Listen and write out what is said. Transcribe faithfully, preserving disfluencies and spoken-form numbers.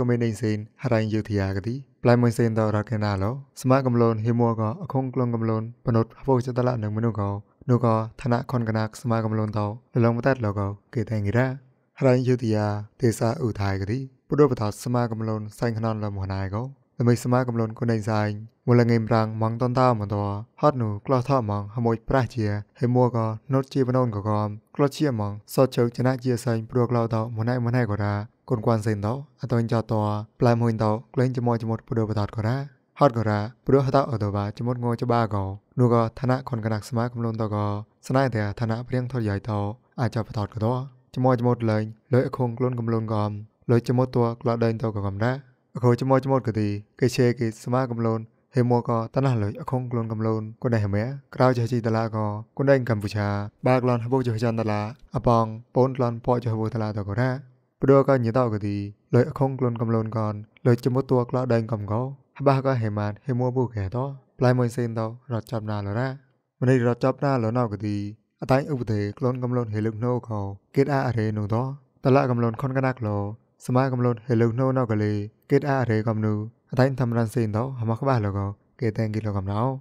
video comment anh xin hãy anh YouTube à cái đi play mình xin tao ra cái nào lo smart cầm lon hi mua có không lon cầm lon panot vô cho ta là nâng menu có nô có thà nát con cái nát smart cầm lon tao lòng tát lo có kể thành người ra hãy anh YouTube à thế sa ủ thái cái đi bữa đôi bữa thọ smart cầm lon xanh khăn là mùa này có là mấy smart cầm lon con này dài một là ngày rằng măng tòn tao mà to hot nụ clo thọ măng hâm mồi prachia hi mua có nốt chi bên ôn có gom clo chia măng so chơi cho nát chia xanh bữa clo tao mùa này mùa này có ra còn quan sinh đó, anh tôi cho to, lại mồi đó, lên cho mồi cho một bữa bát có ra, hot có ra, bữa hot ở đầu bà cho một ngô cho ba gò, nuôi gò thà nã còn cái nạc smart cũng luôn to gò, sáng nay thì thà nã riêng thôi giải to, ai cho bát có đó, cho mồi cho một lời, lời không luôn cũng luôn gòm, lời cho một tua là đơn to gòm ra, rồi cho mồi cho một cái gì, cái xe cái smart cũng luôn, thì mua gò, thà nã lời không luôn cũng luôn, con này hả mẹ, rau cho chị ta là gò, con đây cầm phụ trà, ba lon hấp bốc cho chị ta là, à bong, bốn lon bỏ cho hấp ta là to có ra. Bữa có nhớ tao cái gì, lời không luôn cầm lon còn, lời cho một tua là đành cầm có, ba có hề mạt hề mua bù kẻ đó, lại mới xin tao rọt chập nào rồi ra, mà đây rọt chập nào rồi nào cái gì, ở tại ông thể lon cầm lon hề lực nô cầu, kết a hề nô đó, ta lại cầm lon con cái nạc lò, smart cầm lon hề lực nô nào cái gì, kết a hề cầm nô, ở tại thầm ran xin tao, hả mà các bạn lò cầu, kể tên kia lò cầm nào.